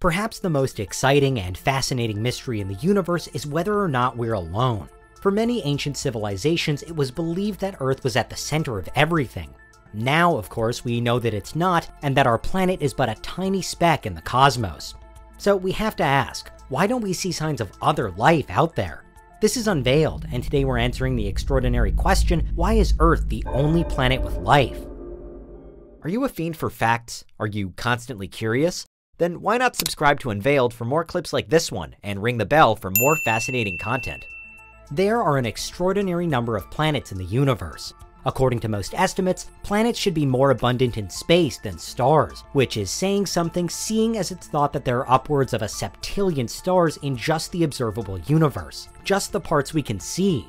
Perhaps the most exciting and fascinating mystery in the universe is whether or not we're alone. For many ancient civilizations, it was believed that Earth was at the center of everything. Now, of course, we know that it's not, and that our planet is but a tiny speck in the cosmos. So we have to ask, why don't we see signs of other life out there? This is Unveiled, and today we're answering the extraordinary question, why is Earth the only planet with life? Are you a fiend for facts? Are you constantly curious? Then why not subscribe to Unveiled for more clips like this one, and ring the bell for more fascinating content. There are an extraordinary number of planets in the universe. According to most estimates, planets should be more abundant in space than stars, which is saying something seeing as it's thought that there are upwards of a septillion stars in just the observable universe, just the parts we can see.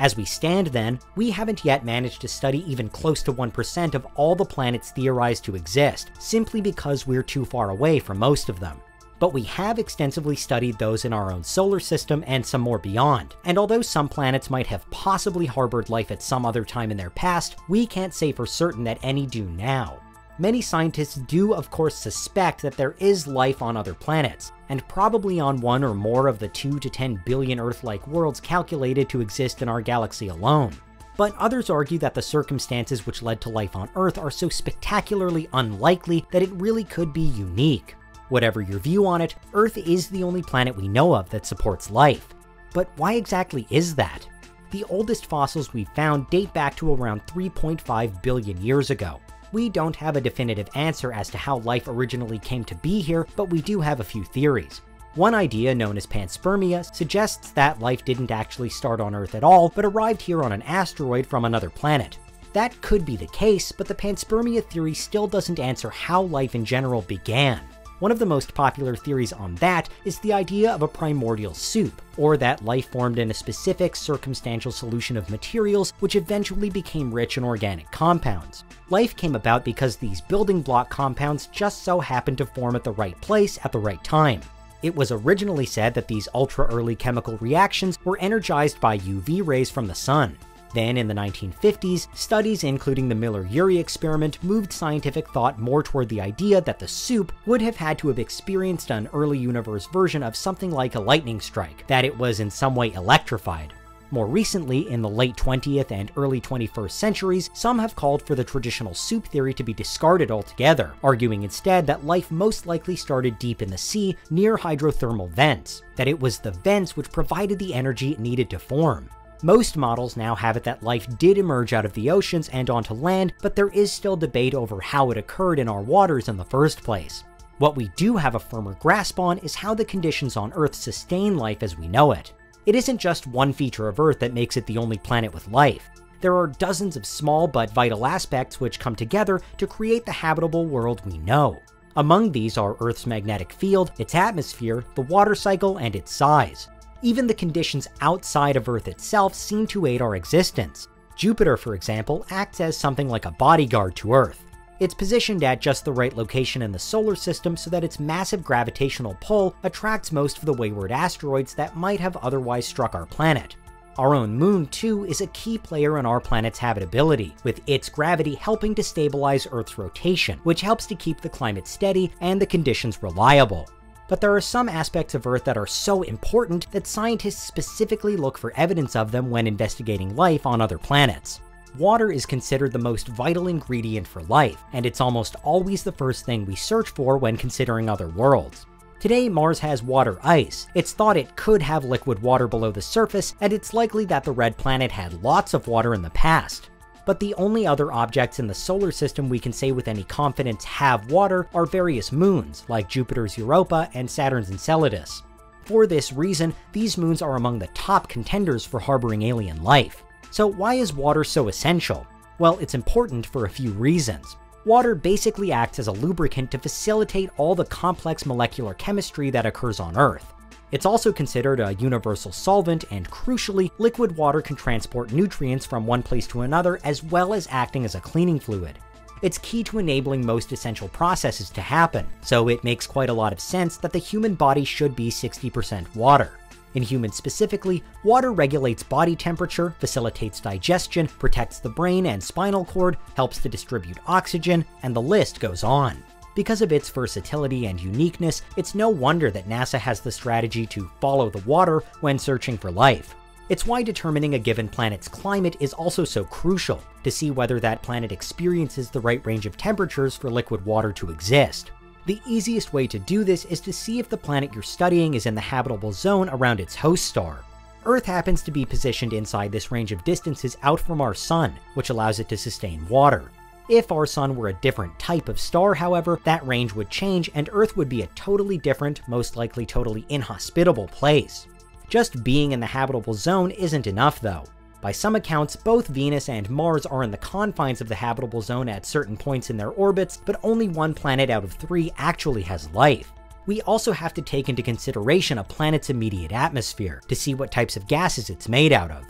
As we stand then, we haven't yet managed to study even close to 1% of all the planets theorized to exist, simply because we're too far away from most of them. But we have extensively studied those in our own solar system and some more beyond, and although some planets might have possibly harbored life at some other time in their past, we can't say for certain that any do now. Many scientists do, of course, suspect that there is life on other planets, and probably on one or more of the 2 to 10 billion Earth-like worlds calculated to exist in our galaxy alone. But others argue that the circumstances which led to life on Earth are so spectacularly unlikely that it really could be unique. Whatever your view on it, Earth is the only planet we know of that supports life. But why exactly is that? The oldest fossils we've found date back to around 3.5 billion years ago. We don't have a definitive answer as to how life originally came to be here, but we do have a few theories. One idea, known as panspermia, suggests that life didn't actually start on Earth at all, but arrived here on an asteroid from another planet. That could be the case, but the panspermia theory still doesn't answer how life in general began. One of the most popular theories on that is the idea of a primordial soup, or that life formed in a specific circumstantial solution of materials which eventually became rich in organic compounds. Life came about because these building block compounds just so happened to form at the right place at the right time. It was originally said that these ultra-early chemical reactions were energized by UV rays from the sun. Then, in the 1950s, studies including the Miller-Urey experiment moved scientific thought more toward the idea that the soup would have had to have experienced an early universe version of something like a lightning strike, that it was in some way electrified. More recently, in the late 20th and early 21st centuries, some have called for the traditional soup theory to be discarded altogether, arguing instead that life most likely started deep in the sea near hydrothermal vents, that it was the vents which provided the energy it needed to form. Most models now have it that life did emerge out of the oceans and onto land, but there is still debate over how it occurred in our waters in the first place. What we do have a firmer grasp on is how the conditions on Earth sustain life as we know it. It isn't just one feature of Earth that makes it the only planet with life. There are dozens of small but vital aspects which come together to create the habitable world we know. Among these are Earth's magnetic field, its atmosphere, the water cycle, and its size. Even the conditions outside of Earth itself seem to aid our existence. Jupiter, for example, acts as something like a bodyguard to Earth. It's positioned at just the right location in the solar system so that its massive gravitational pull attracts most of the wayward asteroids that might have otherwise struck our planet. Our own moon, too, is a key player in our planet's habitability, with its gravity helping to stabilize Earth's rotation, which helps to keep the climate steady and the conditions reliable. But there are some aspects of Earth that are so important that scientists specifically look for evidence of them when investigating life on other planets. Water is considered the most vital ingredient for life, and it's almost always the first thing we search for when considering other worlds. Today, Mars has water ice. It's thought it could have liquid water below the surface, and it's likely that the red planet had lots of water in the past. But the only other objects in the solar system we can say with any confidence have water are various moons, like Jupiter's Europa and Saturn's Enceladus. For this reason, these moons are among the top contenders for harboring alien life. So why is water so essential? Well, it's important for a few reasons. Water basically acts as a lubricant to facilitate all the complex molecular chemistry that occurs on Earth. It's also considered a universal solvent, and crucially, liquid water can transport nutrients from one place to another as well as acting as a cleaning fluid. It's key to enabling most essential processes to happen, so it makes quite a lot of sense that the human body should be 60% water. In humans specifically, water regulates body temperature, facilitates digestion, protects the brain and spinal cord, helps to distribute oxygen, and the list goes on. Because of its versatility and uniqueness, it's no wonder that NASA has the strategy to follow the water when searching for life. It's why determining a given planet's climate is also so crucial, to see whether that planet experiences the right range of temperatures for liquid water to exist. The easiest way to do this is to see if the planet you're studying is in the habitable zone around its host star. Earth happens to be positioned inside this range of distances out from our Sun, which allows it to sustain water. If our Sun were a different type of star, however, that range would change and Earth would be a totally different, most likely totally inhospitable place. Just being in the habitable zone isn't enough, though. By some accounts, both Venus and Mars are in the confines of the habitable zone at certain points in their orbits, but only one planet out of three actually has life. We also have to take into consideration a planet's immediate atmosphere to see what types of gases it's made out of.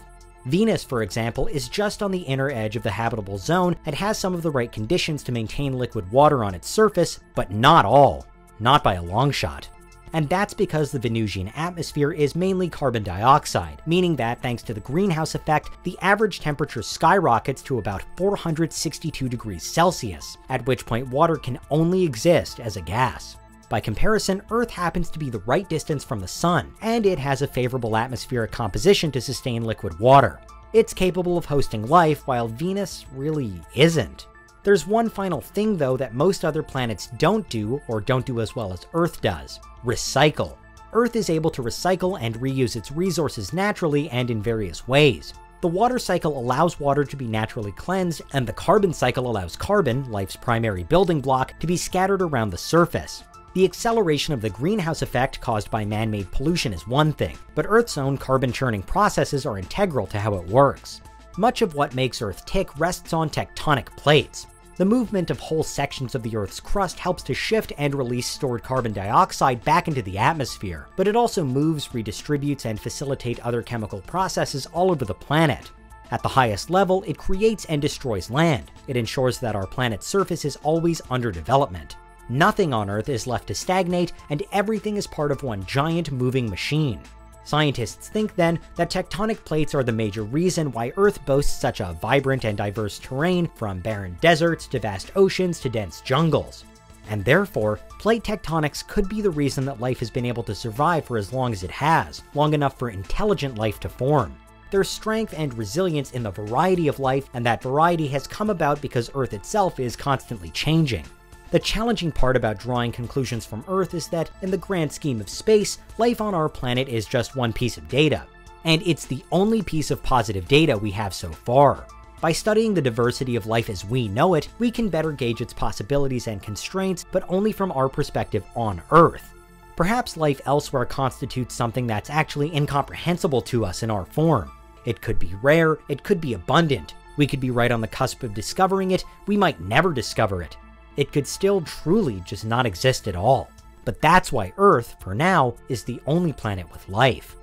Venus, for example, is just on the inner edge of the habitable zone and has some of the right conditions to maintain liquid water on its surface, but not all. Not by a long shot. And that's because the Venusian atmosphere is mainly carbon dioxide, meaning that, thanks to the greenhouse effect, the average temperature skyrockets to about 462 degrees Celsius, at which point water can only exist as a gas. By comparison, Earth happens to be the right distance from the Sun, and it has a favorable atmospheric composition to sustain liquid water. It's capable of hosting life, while Venus really isn't. There's one final thing, though, that most other planets don't do, or don't do as well as Earth does. Recycle. Earth is able to recycle and reuse its resources naturally and in various ways. The water cycle allows water to be naturally cleansed, and the carbon cycle allows carbon, life's primary building block, to be scattered around the surface. The acceleration of the greenhouse effect caused by man-made pollution is one thing, but Earth's own carbon-churning processes are integral to how it works. Much of what makes Earth tick rests on tectonic plates. The movement of whole sections of the Earth's crust helps to shift and release stored carbon dioxide back into the atmosphere, but it also moves, redistributes, and facilitates other chemical processes all over the planet. At the highest level, it creates and destroys land. It ensures that our planet's surface is always under development. Nothing on Earth is left to stagnate, and everything is part of one giant moving machine. Scientists think, then, that tectonic plates are the major reason why Earth boasts such a vibrant and diverse terrain, from barren deserts to vast oceans to dense jungles. And therefore, plate tectonics could be the reason that life has been able to survive for as long as it has, long enough for intelligent life to form. There's strength and resilience in the variety of life, and that variety has come about because Earth itself is constantly changing. The challenging part about drawing conclusions from Earth is that, in the grand scheme of space, life on our planet is just one piece of data. And it's the only piece of positive data we have so far. By studying the diversity of life as we know it, we can better gauge its possibilities and constraints, but only from our perspective on Earth. Perhaps life elsewhere constitutes something that's actually incomprehensible to us in our form. It could be rare, it could be abundant. We could be right on the cusp of discovering it, we might never discover it. It could still truly just not exist at all. But that's why Earth, for now, is the only planet with life.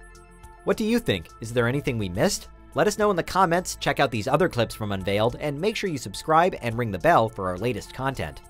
What do you think? Is there anything we missed? Let us know in the comments, check out these other clips from Unveiled, and make sure you subscribe and ring the bell for our latest content.